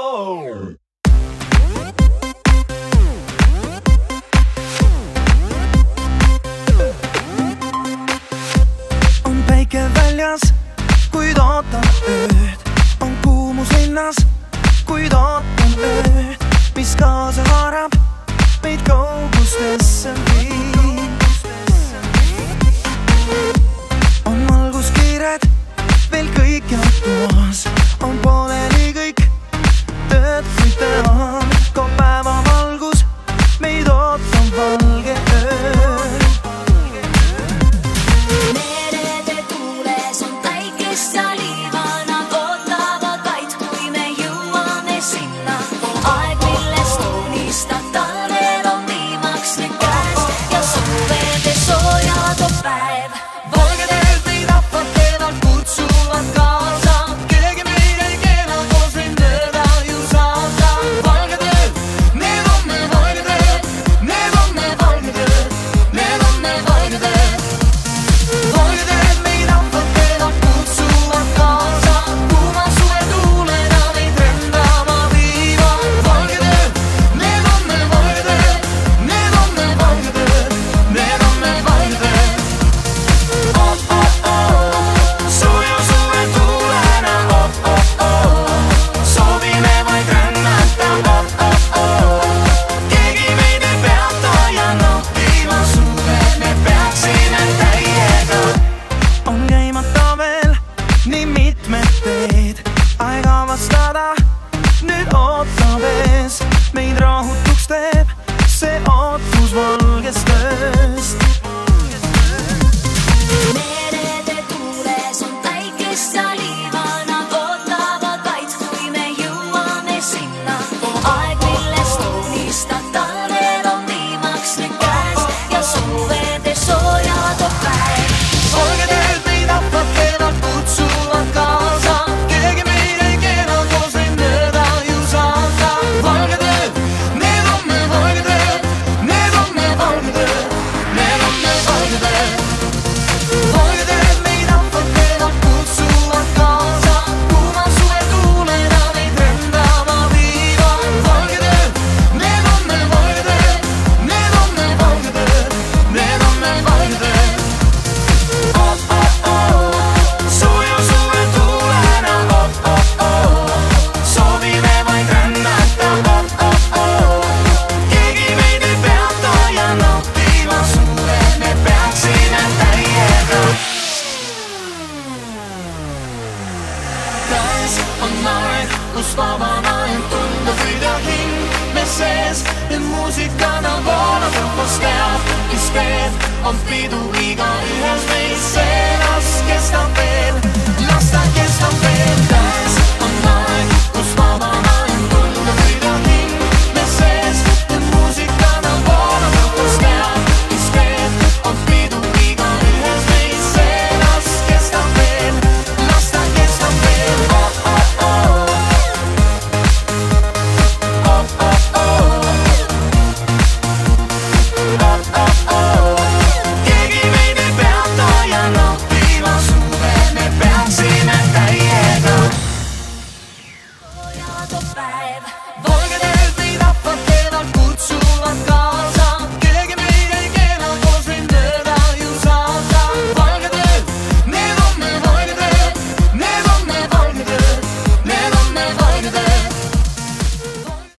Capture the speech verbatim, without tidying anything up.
go! On päike väljas, kuid ootan ööd. On kuumus linnas, kuid ootan ööd. Mis kaasa haarab, meid kaugustesse viib. On valguskiired, veel kõik on toas. On pooleli kõik, tööd kui teha. Ka päeva valgus, meid ootab valge öö. Merede tuules on päikest ja liiva. Nad ootavad vaid, kui me jõuame sinna. On aeg, millest unistad. Talvel on viimaks nüüd käes ja suvede soojad on päev. Valgedelt neid rahvad teevad, kutsuvad ka. Kus vabana end tundub vida hing me sees. Nüüd muusikana voolab õppus teab, mis teeb. On pidu iga ühes meis, see las kestab veel. Las ta kestab veel. Käes on aeg, kus vabana end tundub vida hing me sees. Nüüd muusikana voolab õppus teab, mis teeb. On pidu iga ühes meis, see las kestab veel. Las ta kestab veel. Oh oh oh. Bye.